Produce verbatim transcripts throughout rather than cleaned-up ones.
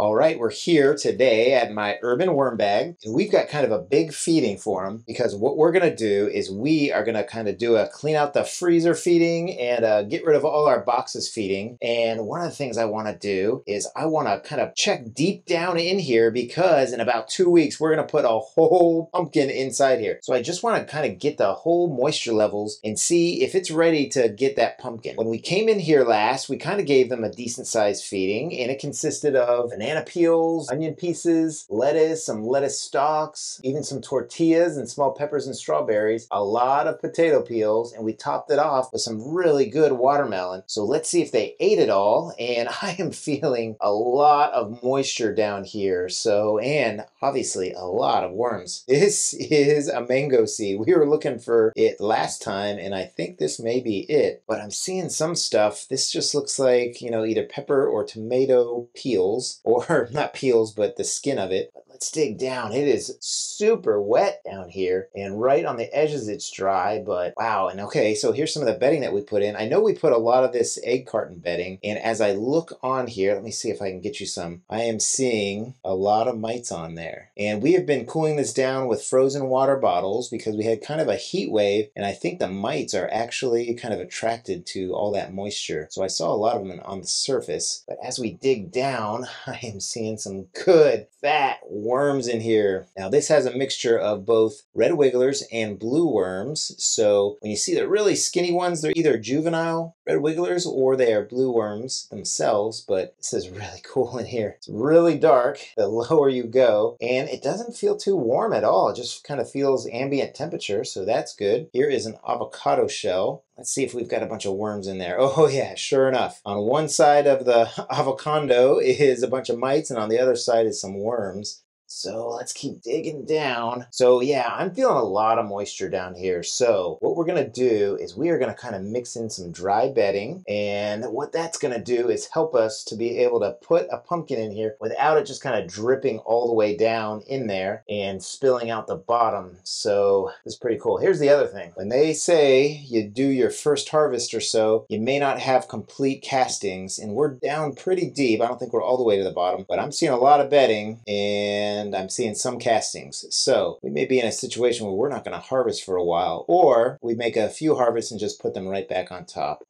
All right, we're here today at my Urban Worm Bag, and we've got kind of a big feeding for them because what we're gonna do is we are gonna kind of do a clean out the freezer feeding and uh, get rid of all our boxes feeding. And one of the things I wanna do is I wanna kind of check deep down in here because in about two weeks, we're gonna put a whole pumpkin inside here. So I just wanna kind of get the whole moisture levels and see if it's ready to get that pumpkin. When we came in here last, we kind of gave them a decent sized feeding and it consisted of an banana peels, onion pieces, lettuce, some lettuce stalks, even some tortillas and small peppers and strawberries, a lot of potato peels, and we topped it off with some really good watermelon. So let's see if they ate it all, and I am feeling a lot of moisture down here, so, and obviously a lot of worms. This is a mango seed. We were looking for it last time, and I think this may be it, but I'm seeing some stuff. This just looks like, you know, either pepper or tomato peels, or Or not peels, but the skin of it. But let's dig down. It is super wet down here, and right on the edges it's dry, but wow. And okay, so here's some of the bedding that we put in. I know we put a lot of this egg carton bedding, and as I look on here, let me see if I can get you some. I am seeing a lot of mites on there. And we have been cooling this down with frozen water bottles because we had kind of a heat wave, and I think the mites are actually kind of attracted to all that moisture. So I saw a lot of them on the surface, but as we dig down, I I'm seeing some good fat worms in here. Now this has a mixture of both red wigglers and blue worms. So when you see the really skinny ones, they're either juvenile red wigglers or they are blue worms themselves, but this is really cool in here. It's really dark the lower you go, and it doesn't feel too warm at all. It just kind of feels ambient temperature, so that's good. Here is an avocado shell. Let's see if we've got a bunch of worms in there. Oh yeah, sure enough. On one side of the avocado is a bunch of mites, and on the other side is some worms. So let's keep digging down. So yeah, I'm feeling a lot of moisture down here. So what we're gonna do is we are gonna kind of mix in some dry bedding, and what that's gonna do is help us to be able to put a pumpkin in here without it just kind of dripping all the way down in there and spilling out the bottom. So it's pretty cool. Here's the other thing. When they say you do your first harvest or so, you may not have complete castings, and we're down pretty deep. I don't think we're all the way to the bottom, but I'm seeing a lot of bedding, and And I'm seeing some castings. So we may be in a situation where we're not going to harvest for a while, or we make a few harvests and just put them right back on top.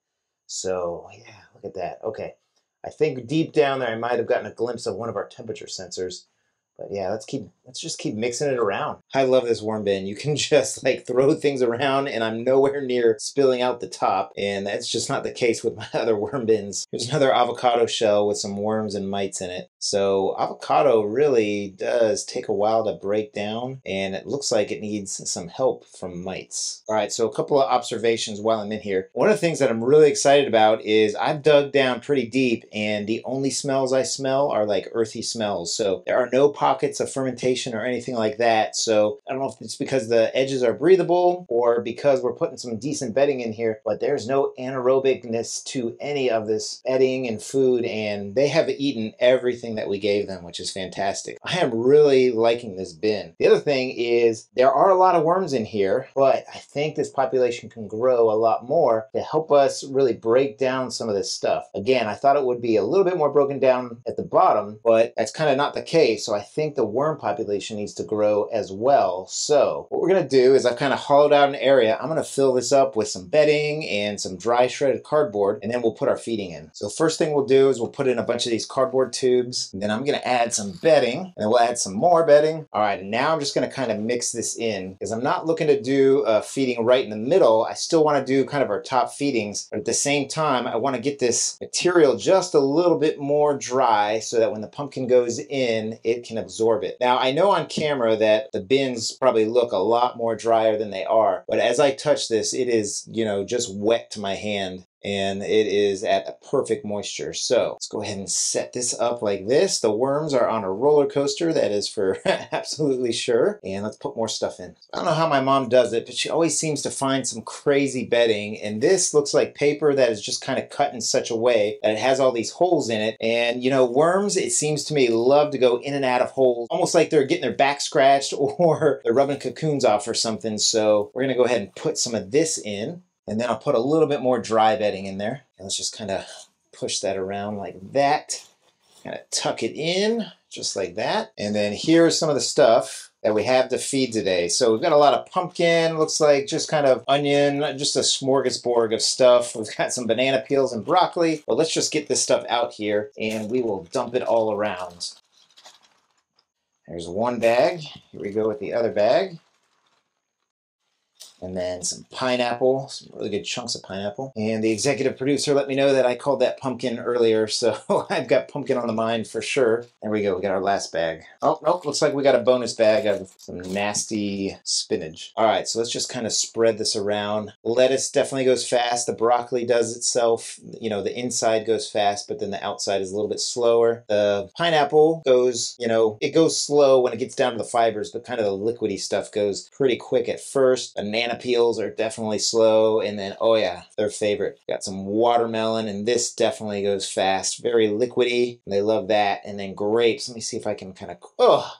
So yeah, look at that. Okay, I think deep down there I might have gotten a glimpse of one of our temperature sensors. But yeah, let's keep let's just keep mixing it around. I love this worm bin. You can just like throw things around, and I'm nowhere near spilling out the top, and that's just not the case with my other worm bins. Here's another avocado shell with some worms and mites in it. So avocado really does take a while to break down, and it looks like it needs some help from mites. All right, so a couple of observations while I'm in here. One of the things that I'm really excited about is I've dug down pretty deep, and the only smells I smell are like earthy smells. So there are no pots pockets of fermentation or anything like that. So I don't know if it's because the edges are breathable or because we're putting some decent bedding in here, but there's no anaerobicness to any of this bedding and food, and they have eaten everything that we gave them, which is fantastic. I am really liking this bin. The other thing is there are a lot of worms in here, but I think this population can grow a lot more to help us really break down some of this stuff. Again, I thought it would be a little bit more broken down at the bottom, but that's kind of not the case. So I think I think the worm population needs to grow as well. So what we're gonna do is I've kind of hollowed out an area. I'm gonna fill this up with some bedding and some dry shredded cardboard, and then we'll put our feeding in. So first thing we'll do is we'll put in a bunch of these cardboard tubes, and then I'm gonna add some bedding, and then we'll add some more bedding. All right, and now I'm just gonna kind of mix this in because I'm not looking to do uh, feeding right in the middle. I still wanna do kind of our top feedings, but at the same time, I wanna get this material just a little bit more dry so that when the pumpkin goes in, it can absorb absorb it. Now, I know on camera that the bins probably look a lot more drier than they are, but as I touch this, it is, you know, just wet to my hand, and it is at a perfect moisture. So let's go ahead and set this up like this. The worms are on a roller coaster, that is for absolutely sure. And let's put more stuff in. I don't know how my mom does it, but she always seems to find some crazy bedding. And this looks like paper that is just kind of cut in such a way that it has all these holes in it. And you know, worms, it seems to me, love to go in and out of holes, almost like they're getting their back scratched or they're rubbing cocoons off or something. So we're gonna go ahead and put some of this in. And then I'll put a little bit more dry bedding in there. And let's just kind of push that around like that. Kind of tuck it in just like that. And then here's some of the stuff that we have to feed today. So we've got a lot of pumpkin, looks like just kind of onion, just a smorgasbord of stuff. We've got some banana peels and broccoli. But let's just get this stuff out here and we will dump it all around. There's one bag. Here we go with the other bag. And then some pineapple, some really good chunks of pineapple. And the executive producer let me know that I called that pumpkin earlier, so I've got pumpkin on the mind for sure. There we go, we got our last bag. Oh, nope, looks like we got a bonus bag of some nasty spinach. All right, so let's just kind of spread this around. Lettuce definitely goes fast, the broccoli does itself. You know, the inside goes fast, but then the outside is a little bit slower. The pineapple goes, you know, it goes slow when it gets down to the fibers, but kind of the liquidy stuff goes pretty quick at first. Banana peels are definitely slow, and then oh yeah, their favorite, got some watermelon, and this definitely goes fast, very liquidy, they love that. And then grapes, let me see if I can kind of, oh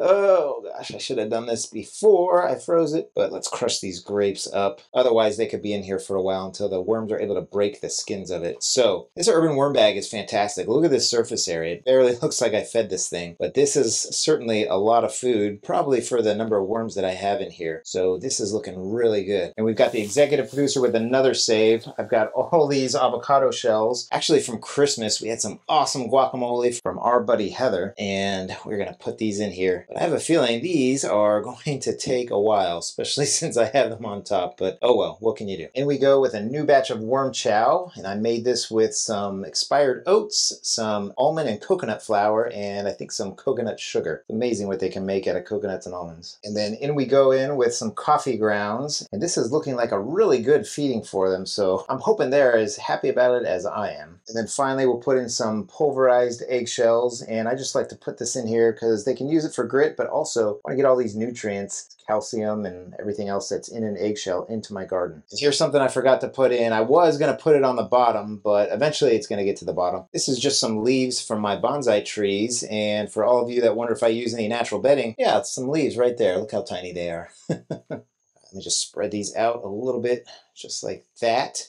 oh gosh, I should have done this before I froze it, but let's crush these grapes up, otherwise they could be in here for a while until the worms are able to break the skins of it. So this Urban Worm Bag is fantastic. Look at this surface area, it barely looks like I fed this thing, but this is certainly a lot of food, probably for the number of worms that I have in here. So this is looking really good. And we've got the executive producer with another save. I've got all these avocado shells, actually from Christmas. We had some awesome guacamole from our buddy Heather, and we're gonna put these in here. But I have a feeling these are going to take a while, especially since I have them on top, but oh well, what can you do? And we go with a new batch of worm chow, and I made this with some expired oats, some almond and coconut flour, and I think some coconut sugar. It's amazing what they can make out of coconuts and almonds. And then in we go in with some coffee grounds, and this is looking like a really good feeding for them, so I'm hoping they're as happy about it as I am. And then finally we'll put in some pulverized eggshells, and I just like to put this in here because they can use it for grit, but also want to get all these nutrients, calcium and everything else that's in an eggshell into my garden. And here's something I forgot to put in. I was going to put it on the bottom, but eventually it's going to get to the bottom. This is just some leaves from my bonsai trees, and for all of you that wonder if I use any natural bedding, yeah, it's some leaves right there. Look how tiny they are. Let me just spread these out a little bit, just like that.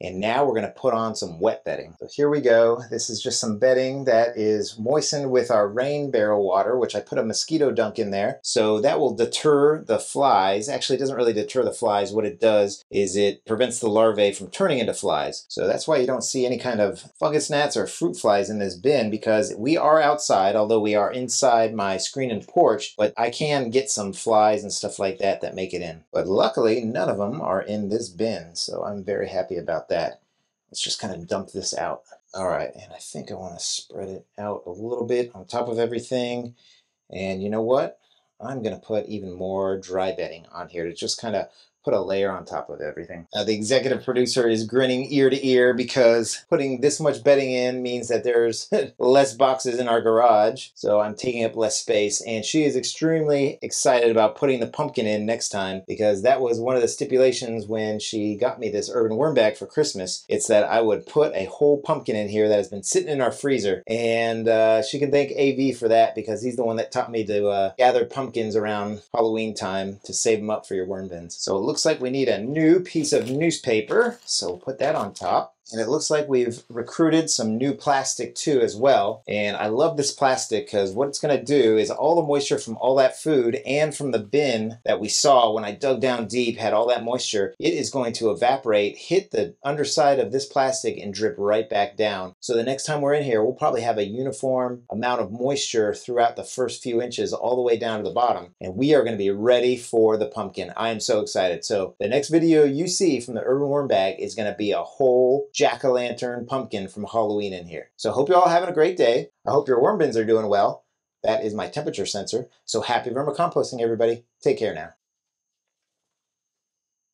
And now we're going to put on some wet bedding. So here we go. This is just some bedding that is moistened with our rain barrel water, which I put a mosquito dunk in there. So that will deter the flies. Actually, it doesn't really deter the flies. What it does is it prevents the larvae from turning into flies. So that's why you don't see any kind of fungus gnats or fruit flies in this bin, because we are outside, although we are inside my screen and porch, but I can get some flies and stuff like that that make it in. But luckily, none of them are in this bin, so I'm very happy about that. Let's just kind of dump this out. All right, and I think I want to spread it out a little bit on top of everything. And you know what? I'm going to put even more dry bedding on here to just kind of put a layer on top of everything. Now, the executive producer is grinning ear to ear because putting this much bedding in means that there's less boxes in our garage, so I'm taking up less space, and she is extremely excited about putting the pumpkin in next time, because that was one of the stipulations when she got me this Urban Worm Bag for Christmas. It's that I would put a whole pumpkin in here that has been sitting in our freezer, and uh, she can thank A V for that, because he's the one that taught me to uh, gather pumpkins around Halloween time to save them up for your worm bins. So it looks Looks like we need a new piece of newspaper, so we'll put that on top. And it looks like we've recruited some new plastic too as well. And I love this plastic because what it's going to do is all the moisture from all that food and from the bin that we saw when I dug down deep had all that moisture, it is going to evaporate, hit the underside of this plastic and drip right back down. So the next time we're in here, we'll probably have a uniform amount of moisture throughout the first few inches all the way down to the bottom. And we are going to be ready for the pumpkin. I am so excited. So the next video you see from the Urban Worm Bag is going to be a whole jack-o'-lantern pumpkin from Halloween in here. So hope you're all having a great day. I hope your worm bins are doing well. That is my temperature sensor. So happy vermicomposting, everybody. Take care now.